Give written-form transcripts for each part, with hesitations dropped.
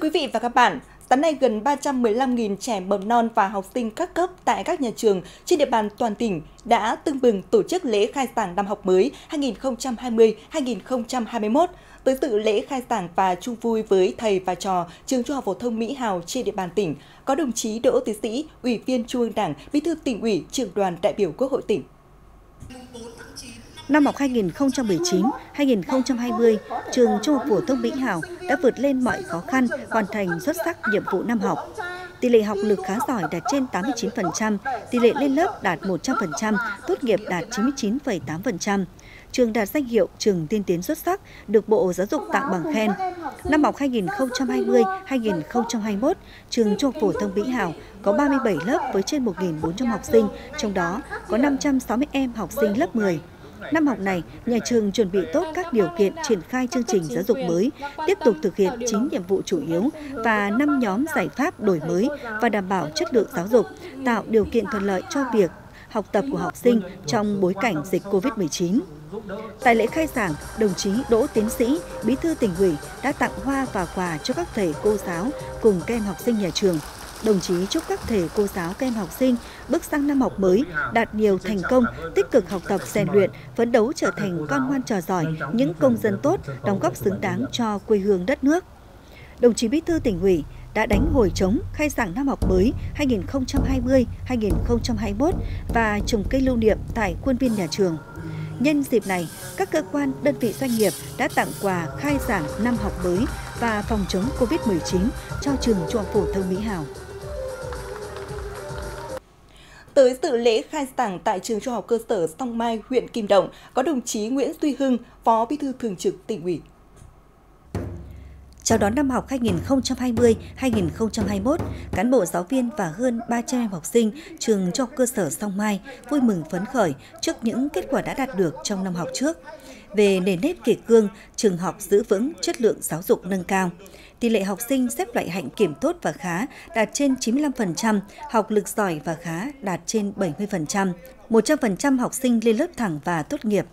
quý vị và các bạn, sáng nay gần 315.000 trẻ mầm non và học sinh các cấp tại các nhà trường trên địa bàn toàn tỉnh đã tưng bừng tổ chức lễ khai giảng năm học mới 2020-2021. Tới dự lễ khai giảng và chung vui với thầy và trò trường Trung học phổ thông Mỹ Hào trên địa bàn tỉnh có đồng chí Đỗ Tiến Sĩ, Ủy viên Trung ương Đảng, Bí thư Tỉnh ủy, Trưởng đoàn đại biểu Quốc hội tỉnh. Năm học 2019-2020, trường Trung học phổ thông Mỹ Hào đã vượt lên mọi khó khăn, hoàn thành xuất sắc nhiệm vụ năm học. Tỷ lệ học lực khá giỏi đạt trên 89%, tỷ lệ lên lớp đạt 100%, tốt nghiệp đạt 99,8%. Trường đạt danh hiệu trường tiên tiến xuất sắc, được Bộ Giáo dục tặng bằng khen. Năm học 2020-2021, trường Trung học phổ thông Mỹ Hào có 37 lớp với trên 1.400 học sinh, trong đó có 560 em học sinh lớp 10. Năm học này, nhà trường chuẩn bị tốt các điều kiện triển khai chương trình giáo dục mới, tiếp tục thực hiện 9 nhiệm vụ chủ yếu và 5 nhóm giải pháp đổi mới và đảm bảo chất lượng giáo dục, tạo điều kiện thuận lợi cho việc học tập của học sinh trong bối cảnh dịch COVID-19. Tại lễ khai giảng, đồng chí Đỗ Tiến Sĩ, Bí thư Tỉnh ủy đã tặng hoa và quà cho các thầy cô giáo cùng các em học sinh nhà trường. Đồng chí chúc các thầy cô giáo, các em học sinh bước sang năm học mới đạt nhiều thành công, tích cực học tập rèn luyện, phấn đấu trở thành con ngoan trò giỏi, những công dân tốt, đóng góp xứng đáng cho quê hương đất nước. Đồng chí Bí thư Tỉnh ủy đã đánh hồi trống khai giảng năm học mới 2020-2021 và trồng cây lưu niệm tại khuôn viên nhà trường. Nhân dịp này, các cơ quan, đơn vị doanh nghiệp đã tặng quà khai giảng năm học mới và phòng chống COVID-19 cho trường Trung học phổ thông Mỹ Hào. Tới dự lễ khai giảng tại trường Trung học cơ sở Song Mai, huyện Kim Đồng có đồng chí Nguyễn Tuy Hưng, Phó Bí thư Thường trực Tỉnh ủy. Chào đón năm học 2020-2021, cán bộ giáo viên và hơn 300 em học sinh trường Trung học cơ sở Song Mai vui mừng phấn khởi trước những kết quả đã đạt được trong năm học trước. Về nền nếp kỷ cương, trường học giữ vững, chất lượng giáo dục nâng cao. Tỷ lệ học sinh xếp loại hạnh kiểm tốt và khá đạt trên 95%, học lực giỏi và khá đạt trên 70%, 100% học sinh lên lớp thẳng và tốt nghiệp.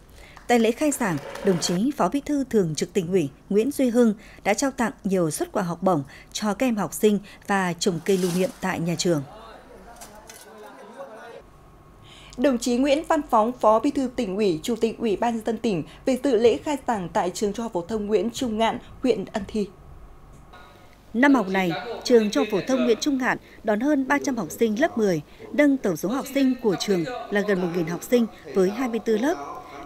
Tại lễ khai giảng, đồng chí Phó Bí thư Thường trực Tỉnh ủy Nguyễn Duy Hưng đã trao tặng nhiều suất quà học bổng cho các em học sinh và trồng cây lưu niệm tại nhà trường. Đồng chí Nguyễn Văn Phóng, Phó Bí thư Tỉnh ủy, Chủ tịch Ủy ban nhân dân tỉnh về dự lễ khai giảng tại trường Trung học phổ thông Nguyễn Trung Ngạn, huyện Ân Thi. Năm học này, trường Trung học phổ thông Nguyễn Trung Hạn đón hơn 300 học sinh lớp 10, nâng tổng số học sinh của trường là gần 1.000 học sinh với 24 lớp.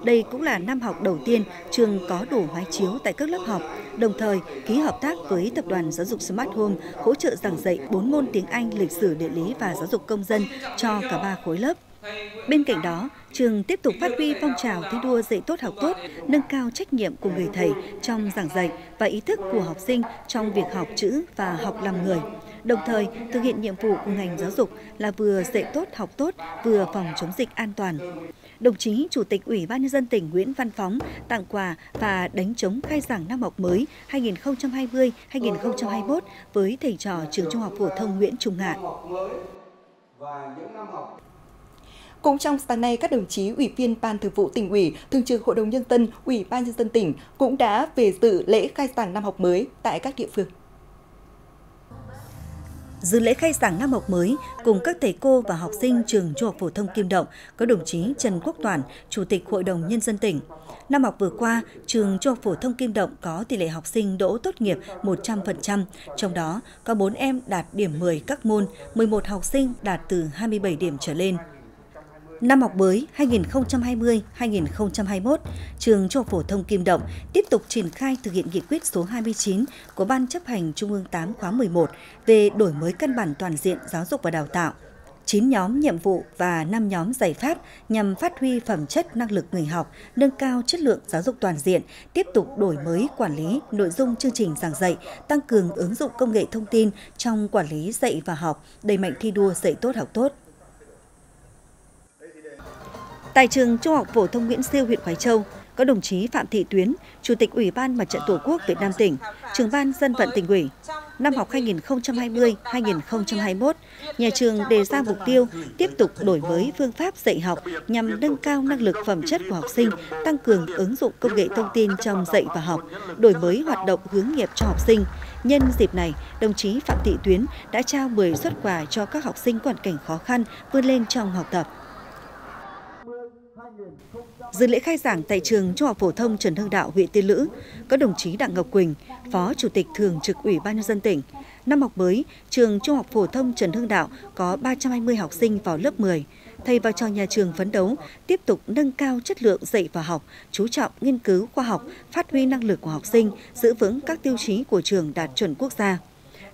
Đây cũng là năm học đầu tiên trường có đủ máy chiếu tại các lớp học, đồng thời ký hợp tác với Tập đoàn Giáo dục Smart Home hỗ trợ giảng dạy 4 môn tiếng Anh, lịch sử, địa lý và giáo dục công dân cho cả 3 khối lớp. Bên cạnh đó, trường tiếp tục phát huy phong trào thi đua dạy tốt học tốt, nâng cao trách nhiệm của người thầy trong giảng dạy và ý thức của học sinh trong việc học chữ và học làm người. Đồng thời, thực hiện nhiệm vụ của ngành giáo dục là vừa dạy tốt học tốt, vừa phòng chống dịch an toàn. Đồng chí Chủ tịch Ủy ban nhân dân tỉnh Nguyễn Văn Phóng tặng quà và đánh trống khai giảng năm học mới 2020-2021 với thầy trò trường Trung học phổ thông Nguyễn Trung Ngạn. Cũng trong sáng nay, các đồng chí Ủy viên Ban Thường vụ Tỉnh ủy, Thường trực Hội đồng nhân dân, Ủy ban nhân dân tỉnh cũng đã về dự lễ khai giảng năm học mới tại các địa phương. Dự lễ khai giảng năm học mới cùng các thầy cô và học sinh trường Trung học phổ thông Kim Đồng có đồng chí Trần Quốc Toản, Chủ tịch Hội đồng nhân dân tỉnh. Năm học vừa qua, trường Trung học phổ thông Kim Đồng có tỷ lệ học sinh đỗ tốt nghiệp 100%, trong đó có 4 em đạt điểm 10 các môn, 11 học sinh đạt từ 27 điểm trở lên. Năm học mới 2020-2021, trường Trung học phổ thông Kim Đồng tiếp tục triển khai thực hiện nghị quyết số 29 của Ban chấp hành Trung ương 8 khóa 11 về đổi mới căn bản toàn diện giáo dục và đào tạo, 9 nhóm nhiệm vụ và 5 nhóm giải pháp nhằm phát huy phẩm chất năng lực người học, nâng cao chất lượng giáo dục toàn diện, tiếp tục đổi mới quản lý nội dung chương trình giảng dạy, tăng cường ứng dụng công nghệ thông tin trong quản lý dạy và học, đẩy mạnh thi đua dạy tốt học tốt. Tại trường Trung học phổ thông Nguyễn Siêu, huyện Quế Châu, có đồng chí Phạm Thị Tuyến, Chủ tịch Ủy ban Mặt trận Tổ quốc Việt Nam tỉnh, Trưởng ban Dân vận tỉnh ủy. Năm học 2020-2021, nhà trường đề ra mục tiêu tiếp tục đổi mới phương pháp dạy học nhằm nâng cao năng lực phẩm chất của học sinh, tăng cường ứng dụng công nghệ thông tin trong dạy và học, đổi mới hoạt động hướng nghiệp cho học sinh. Nhân dịp này, đồng chí Phạm Thị Tuyến đã trao 10 suất quà cho các học sinh có hoàn cảnh khó khăn vươn lên trong học tập. Dự lễ khai giảng tại trường Trung học phổ thông Trần Hưng Đạo, huyện Tiên Lữ, có đồng chí Đặng Ngọc Quỳnh, Phó Chủ tịch Thường trực Ủy ban Nhân dân tỉnh. Năm học mới, trường Trung học phổ thông Trần Hưng Đạo có 320 học sinh vào lớp 10. Thầy và trò nhà trường phấn đấu tiếp tục nâng cao chất lượng dạy và học, chú trọng nghiên cứu khoa học, phát huy năng lực của học sinh, giữ vững các tiêu chí của trường đạt chuẩn quốc gia.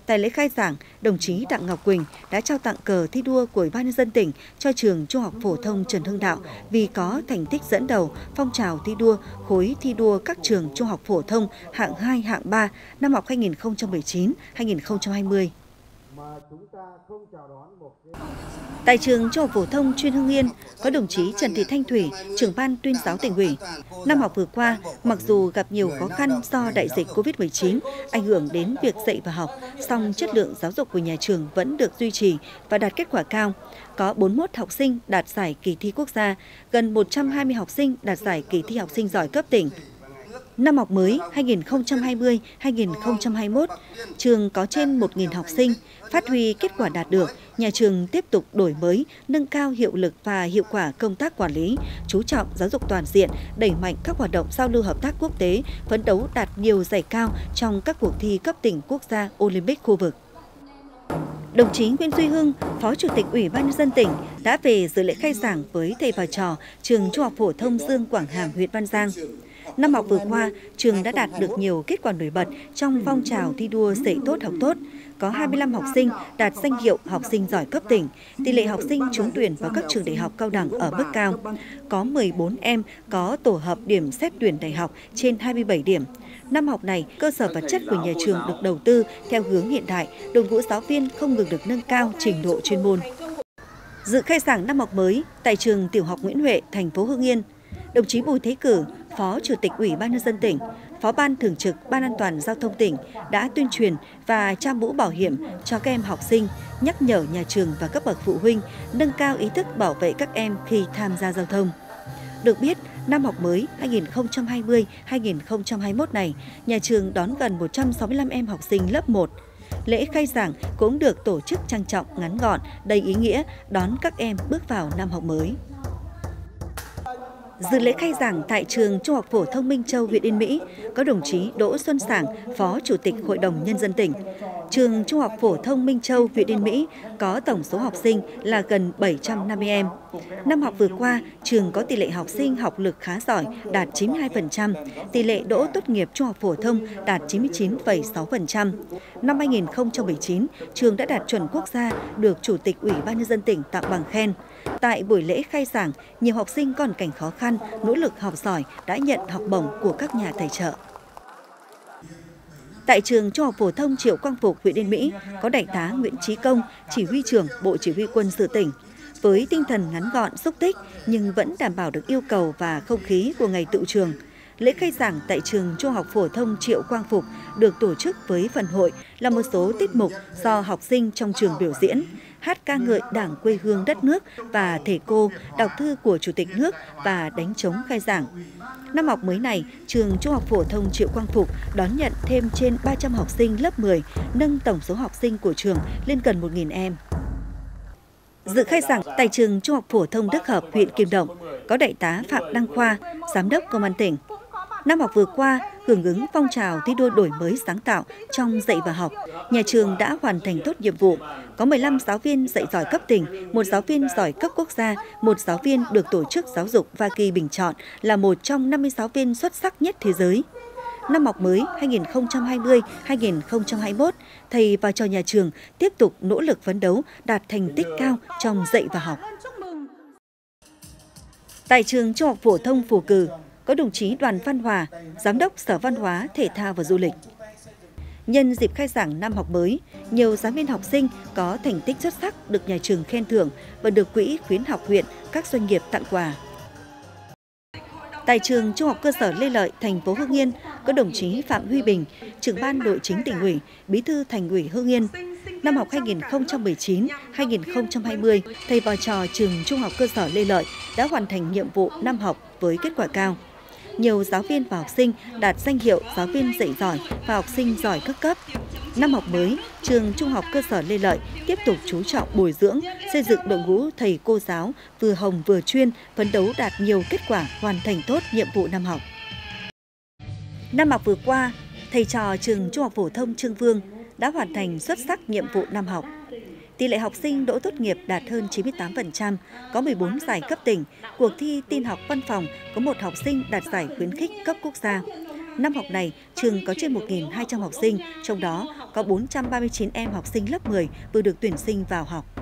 Tại lễ khai giảng, đồng chí Đặng Ngọc Quỳnh đã trao tặng cờ thi đua của Ủy ban Nhân dân tỉnh cho trường Trung học phổ thông Trần Hưng Đạo vì có thành tích dẫn đầu phong trào thi đua khối thi đua các trường Trung học phổ thông hạng 2, hạng 3 năm học 2019-2020. Tại trường Trung học phổ thông chuyên Hương Yên có đồng chí Trần Thị Thanh Thủy, Trưởng ban Tuyên giáo tỉnh ủy. Năm học vừa qua, mặc dù gặp nhiều khó khăn do đại dịch Covid-19 ảnh hưởng đến việc dạy và học, song chất lượng giáo dục của nhà trường vẫn được duy trì và đạt kết quả cao. Có 41 học sinh đạt giải kỳ thi quốc gia, gần 120 học sinh đạt giải kỳ thi học sinh giỏi cấp tỉnh. Năm học mới 2020-2021, trường có trên 1.000 học sinh. Phát huy kết quả đạt được, nhà trường tiếp tục đổi mới, nâng cao hiệu lực và hiệu quả công tác quản lý, chú trọng giáo dục toàn diện, đẩy mạnh các hoạt động giao lưu hợp tác quốc tế, phấn đấu đạt nhiều giải cao trong các cuộc thi cấp tỉnh, quốc gia, Olympic khu vực. Đồng chí Nguyễn Tuy Hưng, Phó Chủ tịch Ủy ban Nhân dân tỉnh đã về dự lễ khai giảng với thầy và trò trường Trung học phổ thông Dương Quảng Hàm, huyện Văn Giang. Năm học vừa qua, trường đã đạt được nhiều kết quả nổi bật trong phong trào thi đua dạy tốt học tốt. Có 25 học sinh đạt danh hiệu học sinh giỏi cấp tỉnh, tỷ lệ học sinh trúng tuyển vào các trường đại học cao đẳng ở mức cao. Có 14 em có tổ hợp điểm xét tuyển đại học trên 27 điểm. Năm học này, cơ sở vật chất của nhà trường được đầu tư theo hướng hiện đại, đội ngũ giáo viên không ngừng được nâng cao trình độ chuyên môn. Dự khai giảng năm học mới tại trường Tiểu học Nguyễn Huệ, thành phố Hưng Yên, đồng chí Bùi Thế Cử, Phó Chủ tịch Ủy ban Nhân dân tỉnh, Phó Ban Thường trực Ban An toàn Giao thông tỉnh đã tuyên truyền và trao mũ bảo hiểm cho các em học sinh, nhắc nhở nhà trường và các bậc phụ huynh nâng cao ý thức bảo vệ các em khi tham gia giao thông. Được biết, năm học mới 2020-2021 này, nhà trường đón gần 165 em học sinh lớp 1. Lễ khai giảng cũng được tổ chức trang trọng, ngắn gọn, đầy ý nghĩa đón các em bước vào năm học mới. Dự lễ khai giảng tại trường Trung học phổ thông Minh Châu, huyện Yên Mỹ có đồng chí Đỗ Xuân Sảng, Phó Chủ tịch Hội đồng Nhân dân tỉnh. Trường Trung học phổ thông Minh Châu, huyện Yên Mỹ có tổng số học sinh là gần 750 em. Năm học vừa qua, trường có tỷ lệ học sinh học lực khá giỏi đạt 92%, tỷ lệ đỗ tốt nghiệp Trung học phổ thông đạt 99,6%. Năm 2019, trường đã đạt chuẩn quốc gia, được Chủ tịch Ủy ban Nhân dân tỉnh tặng bằng khen. Tại buổi lễ khai giảng, nhiều học sinh có hoàn cảnh khó khăn, nỗ lực học giỏi đã nhận học bổng của các nhà tài trợ. Tại trường Trung học phổ thông Triệu Quang Phục, huyện Yên Mỹ có Đại tá Nguyễn Trí Công, Chỉ huy trưởng Bộ Chỉ huy Quân sự tỉnh. Với tinh thần ngắn gọn, xúc tích nhưng vẫn đảm bảo được yêu cầu và không khí của ngày tựu trường. Lễ khai giảng tại trường Trung học phổ thông Triệu Quang Phục được tổ chức với phần hội là một số tiết mục do học sinh trong trường biểu diễn, hát ca ngợi Đảng, quê hương, đất nước và thầy cô, đọc thư của Chủ tịch nước và đánh trống khai giảng. Năm học mới này, trường Trung học phổ thông Triệu Quang Phục đón nhận thêm trên 300 học sinh lớp 10, nâng tổng số học sinh của trường lên gần 1.000 em. Dự khai giảng tại trường Trung học phổ thông Đức Hợp, huyện Kim Đồng có Đại tá Phạm Đăng Khoa, Giám đốc Công an tỉnh. Năm học vừa qua, hưởng ứng phong trào thi đua đổi mới sáng tạo trong dạy và học, nhà trường đã hoàn thành tốt nhiệm vụ. Có 15 giáo viên dạy giỏi cấp tỉnh, 1 giáo viên giỏi cấp quốc gia, 1 giáo viên được tổ chức giáo dục và kỳ bình chọn là một trong 50 giáo viên xuất sắc nhất thế giới. Năm học mới 2020-2021, thầy và trò nhà trường tiếp tục nỗ lực phấn đấu đạt thành tích cao trong dạy và học. Tại trường Trung học phổ thông Phù Cừ có đồng chí Đoàn Văn Hòa, Giám đốc Sở Văn hóa, Thể thao và Du lịch. Nhân dịp khai giảng năm học mới, nhiều giáo viên học sinh có thành tích xuất sắc được nhà trường khen thưởng và được Quỹ khuyến học huyện, các doanh nghiệp tặng quà. Tại trường Trung học cơ sở Lê Lợi, thành phố Hưng Yên có đồng chí Phạm Huy Bình, trưởng ban nội chính tỉnh ủy, bí thư thành ủy Hưng Yên. Năm học 2019-2020, thầy và trò trường Trung học cơ sở Lê Lợi đã hoàn thành nhiệm vụ năm học với kết quả cao. Nhiều giáo viên và học sinh đạt danh hiệu giáo viên dạy giỏi và học sinh giỏi các cấp. Năm học mới, trường Trung học cơ sở Lê Lợi tiếp tục chú trọng bồi dưỡng, xây dựng đội ngũ thầy cô giáo vừa hồng vừa chuyên, phấn đấu đạt nhiều kết quả, hoàn thành tốt nhiệm vụ năm học. Năm học vừa qua, thầy trò trường Trung học phổ thông Trương Vương đã hoàn thành xuất sắc nhiệm vụ năm học. Tỷ lệ học sinh đỗ tốt nghiệp đạt hơn 98%, có 14 giải cấp tỉnh, cuộc thi tin học văn phòng có 1 học sinh đạt giải khuyến khích cấp quốc gia. Năm học này, trường có trên 1.200 học sinh, trong đó có 439 em học sinh lớp 10 vừa được tuyển sinh vào học.